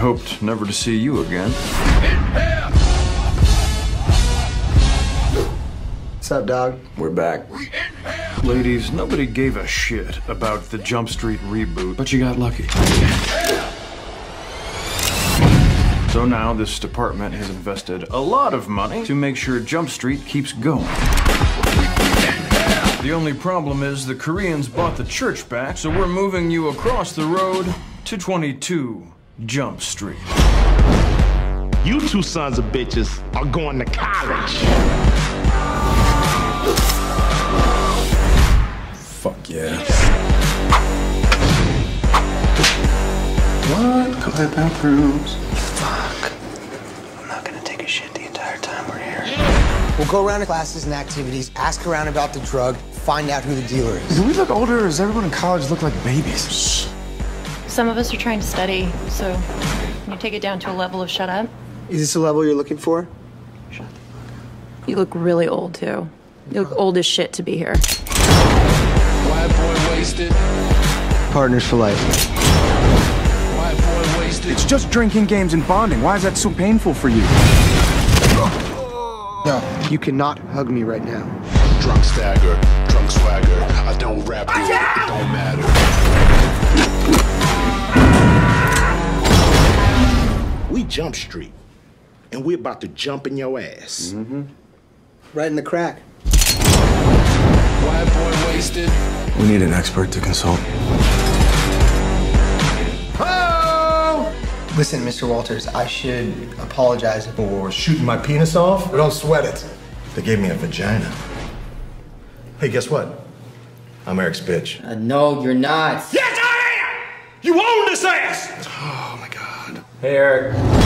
hoped never to see you again. What's up, dog? We're back. Ladies, nobody gave a shit about the Jump Street reboot, but you got lucky. So now this department has invested a lot of money to make sure Jump Street keeps going. The only problem is the Koreans bought the church back, so we're moving you across the road to 22 Jump Street. You two sons of bitches are going to college. Fuck yeah. What could I bathrooms? We'll go around to classes and activities, ask around about the drug, find out who the dealer is. Do we look older, or does everyone in college look like babies? Shh. Some of us are trying to study, so can you take it down to a level of shut up? Is this the level you're looking for? Shut the fuck up. You look really old, too. You look old as shit to be here. White boy wasted. Partners for life. White boy wasted. It's just drinking games and bonding. Why is that so painful for you? No, you cannot hug me right now. Drunk stagger, drunk swagger. I don't rap, dude. It don't matter. We Jump Street, and we're about to jump in your ass. Mm-hmm. Right in the crack. White boy wasted. We need an expert to consult. Listen, Mr. Walters, I should apologize for shooting my penis off. But don't sweat it. They gave me a vagina. Hey, guess what? I'm Eric's bitch. No, you're not. Yes, I am! You own this ass! Oh, my God. Hey, Eric.